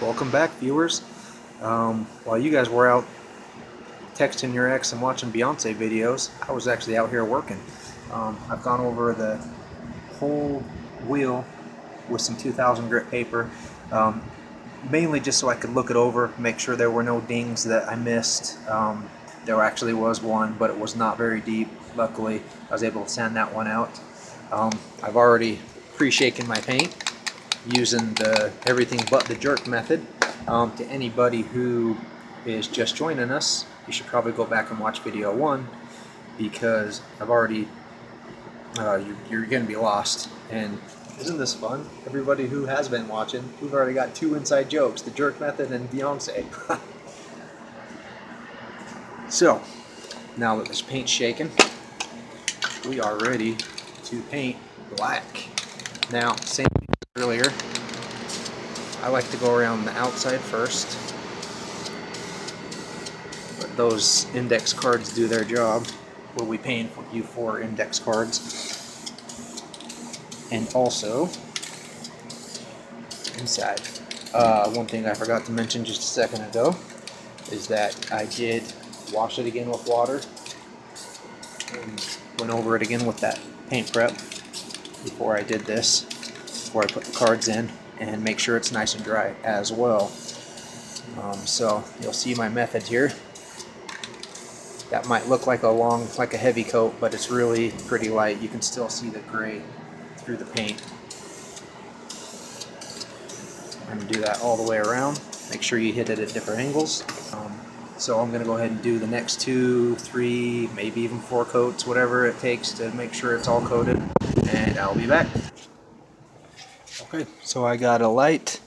Welcome back, viewers. While you guys were out texting your ex and watching Beyonce videos, I was actually out here working. I've gone over the whole wheel with some 2000 grit paper, mainly just so I could look it over, make sure there were no dings that I missed. There actually was one, but it was not very deep. Luckily, I was able to sand that one out. I've already pre-shaken my paint using the everything but the jerk method. To anybody who is just joining us, you should probably go back and watch video one, because I've already, you're going to be lost. And isn't this fun? Everybody who has been watching, we've already got two inside jokes, the jerk method and Beyonce. So, now that this paint's shaken, we are ready to paint black. Now, same thing as earlier, I like to go around the outside first. But those index cards do their job. We'll be paying you for index cards. And also, inside. One thing I forgot to mention just a second ago is that I did wash it again with water and went over it again with that paint prep before I did this, before I put the cards in, and make sure it's nice and dry as well. So you'll see my method here. That might look like a heavy coat, but it's really pretty light. You can still see the gray through the paint. I'm gonna do that all the way around. Make sure you hit it at different angles. So I'm going to go ahead and do the next 2, 3, maybe even 4 coats, whatever it takes to make sure it's all coated, and I'll be back. Okay, so I got a light,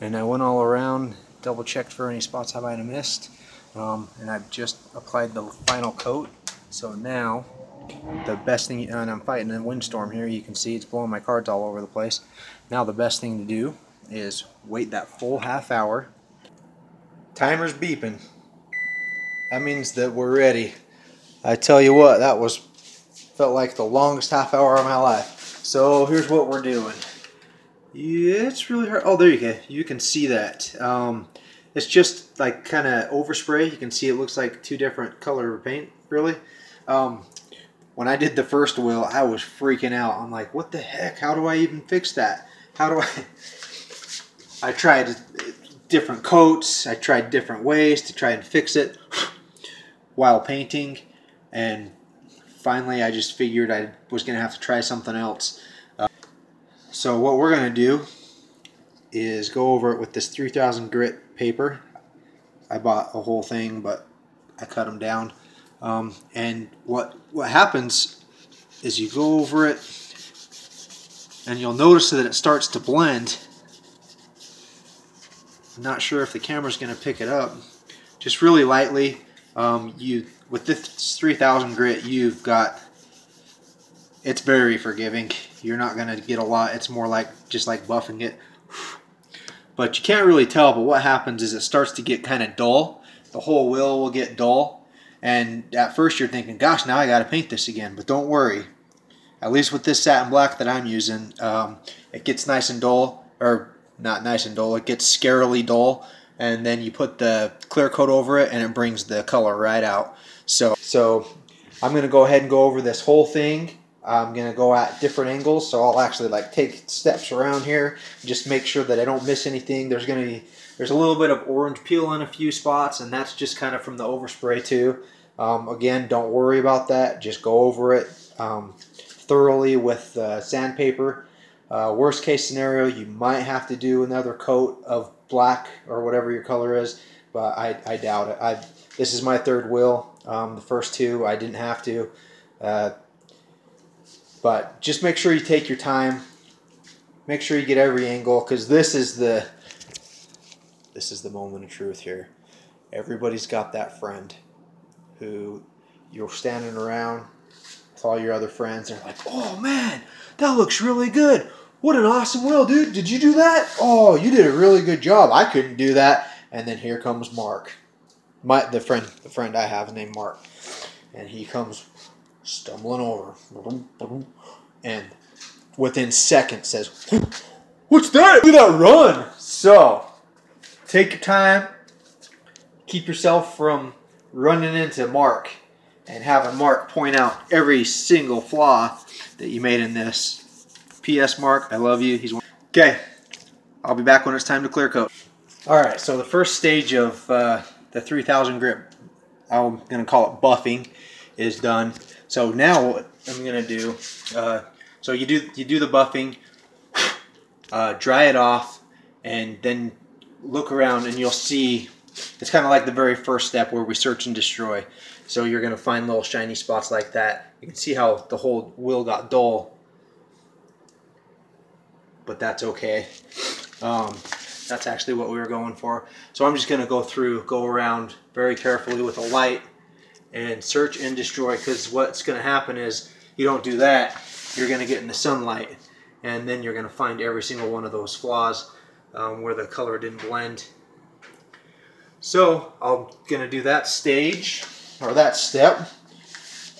and I went all around, double-checked for any spots I might have missed, and I've just applied the final coat. So now, the best thing, and I'm fighting a windstorm here, you can see it's blowing my cards all over the place. Now the best thing to do is wait that full half hour. Timer's beeping. That means that we're ready. I tell you what, that felt like the longest half hour of my life. So here's what we're doing. Yeah, it's really hard. Oh, there you go. You can see that. It's just like kind of overspray. You can see it looks like two different color of paint, really. When I did the first wheel, I was freaking out. I'm like, what the heck? How do I even fix that? How do I... I tried different coats. I tried different ways to try and fix it while painting, and finally I just figured I was gonna have to try something else. So what we're gonna do is go over it with this 3000 grit paper. I bought a whole thing, but I cut them down, and what happens is you go over it and you'll notice that it starts to blend. I'm not sure if the camera's gonna pick it up, just really lightly. With this 3000 grit, you've got, it's very forgiving. You're not going to get a lot. It's more like just like buffing it. But you can't really tell, but what happens is it starts to get kind of dull. The whole wheel will get dull. And at first you're thinking, gosh, now I got to paint this again. But don't worry. At least with this satin black that I'm using, it gets nice and dull. Or not nice and dull. It gets scarily dull. And then you put the clear coat over it and it brings the color right out. So I'm going to go ahead and go over this whole thing. I'm going to go at different angles, so I'll actually like take steps around here and just make sure that I don't miss anything. There's a little bit of orange peel in a few spots, and that's just kind of from the overspray too. Again, don't worry about that. Just go over it thoroughly with sandpaper. Worst case scenario, you might have to do another coat of black or whatever your color is, but I doubt it. This is my third wheel. The first two I didn't have to, but just make sure you take your time. Make sure you get every angle, because this is the moment of truth here. Everybody's got that friend who you're standing around with all your other friends. They're like, "Oh man, that looks really good. What an awesome wheel, dude. Did you do that? Oh, you did a really good job. I couldn't do that." And then here comes Mark. The friend I have named Mark. And he comes stumbling over. And within seconds says, "What's that? Look at that run." So Take your time. Keep yourself from running into Mark and having Mark point out every single flaw that you made in this. P.S. Mark, I love you. He's one. Okay, I'll be back when it's time to clear coat. All right, so the first stage of the 3000 grip, I'm going to call it buffing, is done. So now what I'm going to do, so you do the buffing, dry it off, and then look around and you'll see, it's kind of like the very first step where we search and destroy. So you're going to find little shiny spots like that. You can see how the whole wheel got dull, but that's okay. That's actually what we were going for. So I'm just going to go around very carefully with a light and search and destroy, because what's going to happen is you don't do that, you're going to get in the sunlight, and then you're going to find every single one of those flaws where the color didn't blend. So I'm going to do that stage, or that step,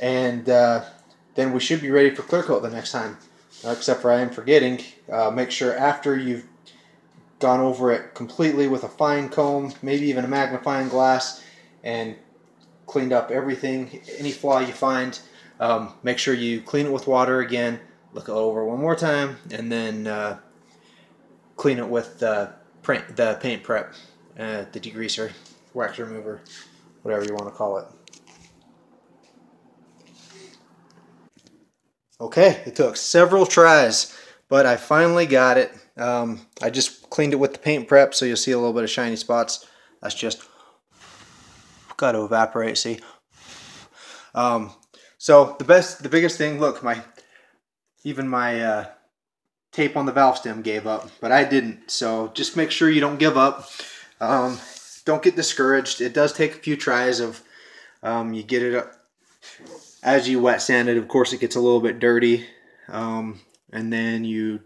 and then we should be ready for clear coat the next time. Except for I am forgetting, make sure after you've gone over it completely with a fine comb, maybe even a magnifying glass, and cleaned up everything, any flaw you find, make sure you clean it with water again, look it over one more time, and then clean it with the paint prep, the degreaser, wax remover, whatever you want to call it. Okay, it took several tries, but I finally got it. I just cleaned it with the paint prep, so you'll see a little bit of shiny spots. That's just got to evaporate, see? So the biggest thing, look, even my tape on the valve stem gave up, but I didn't. So just make sure you don't give up. Don't get discouraged. It does take a few tries of you get it up. As you wet sand it, of course, it gets a little bit dirty, and then you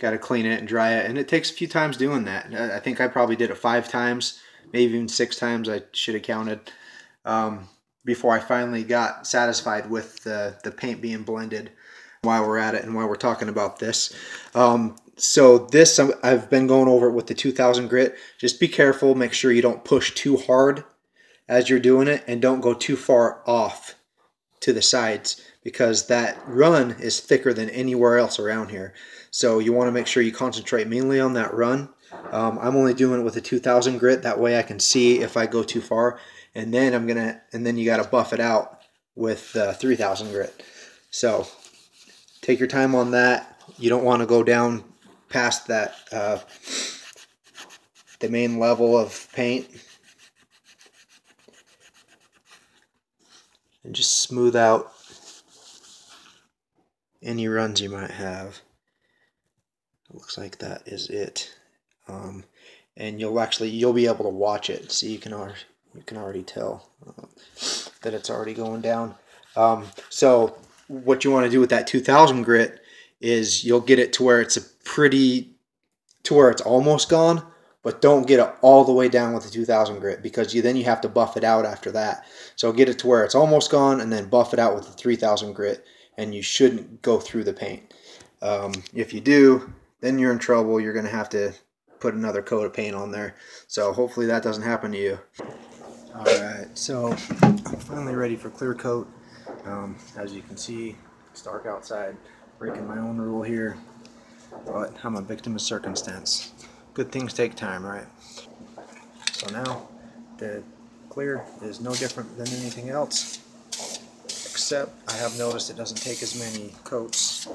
got to clean it and dry it, and it takes a few times doing that. I think I probably did it 5 times, maybe even 6 times. I should have counted before I finally got satisfied with the paint being blended. While we're at it and while we're talking about this, so this I've been going over it with the 2000 grit. Just be careful. Make sure you don't push too hard as you're doing it, and don't go too far off to the sides, because that run is thicker than anywhere else around here. So you want to make sure you concentrate mainly on that run. I'm only doing it with a 2000 grit, that way I can see if I go too far, and then then you got to buff it out with 3000 grit. So take your time on that. You don't want to go down past that the main level of paint. And just smooth out any runs you might have. It looks like that is it, and you'll be able to watch it. See, you can already tell that it's already going down. So what you want to do with that 2000 grit is you'll get it to where it's almost gone. But don't get it all the way down with the 2000 grit, because then you have to buff it out after that. So get it to where it's almost gone, and then buff it out with the 3000 grit, and you shouldn't go through the paint. If you do, then you're in trouble. You're going to have to put another coat of paint on there. So hopefully that doesn't happen to you. All right, so I'm finally ready for clear coat. As you can see, it's dark outside. Breaking my own rule here, but I'm a victim of circumstance. Good things take time, right? So now the clear is no different than anything else, except I have noticed it doesn't take as many coats.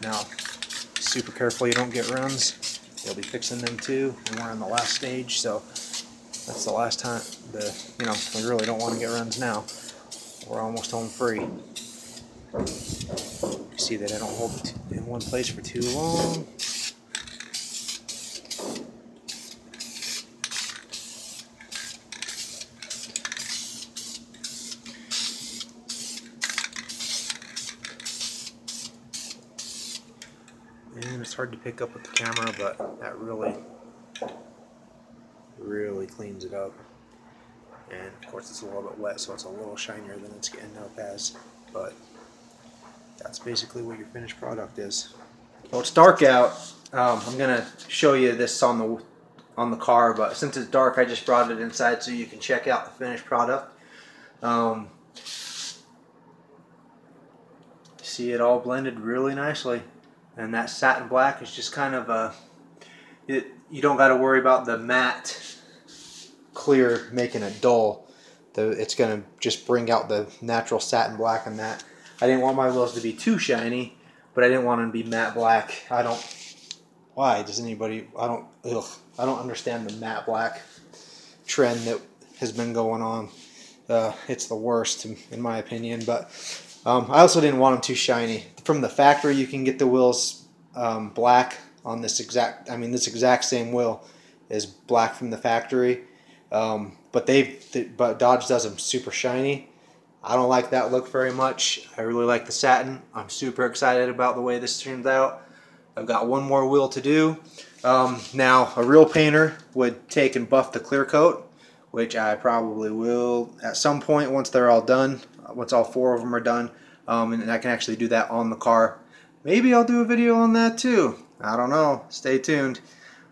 Now, super careful you don't get runs. They'll be fixing them too, and we're on the last stage, so that's the last time. We really don't want to get runs now. We're almost home free. You see that I don't hold it in one place for too long. And it's hard to pick up with the camera, but that really cleans it up. and of course it's a little bit wet, so it's a little shinier than it's getting up as, but that's basically what your finished product is. Well, it's dark out. I'm gonna show you this on the car, but since it's dark, I just brought it inside so you can check out the finished product. See, it all blended really nicely, and that satin black is just kind of a, you don't got to worry about the matte clear making it dull. It's going to just bring out the natural satin black in that. I didn't want my wheels to be too shiny, but I didn't want them to be matte black. I don't... Why does anybody... I don't understand the matte black trend that has been going on. It's the worst, in my opinion, but I also didn't want them too shiny. From the factory, you can get the wheels black on this exact... I mean, this exact same wheel is black from the factory. But Dodge does them super shiny. I don't like that look very much. I really like the satin. I'm super excited about the way this turns out. I've got one more wheel to do. Now, a real painter would take and buff the clear coat, which I probably will at some point once they're all done, once all four of them are done, and I can actually do that on the car. Maybe I'll do a video on that too. I don't know. Stay tuned.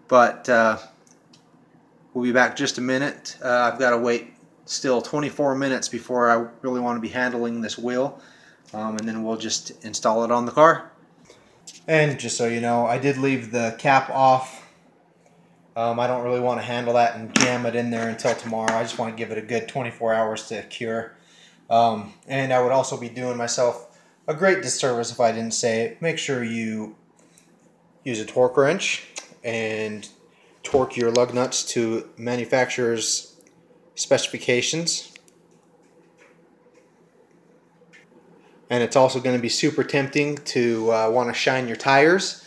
But we'll be back just a minute. I've got to wait still 24 minutes before I really want to be handling this wheel, and then we'll just install it on the car. And just so you know, I did leave the cap off. I don't really want to handle that and jam it in there until tomorrow. I just want to give it a good 24 hours to cure. And I would also be doing myself a great disservice if I didn't say it. Make sure you use a torque wrench and torque your lug nuts to manufacturer's specifications. And it's also going to be super tempting to want to shine your tires.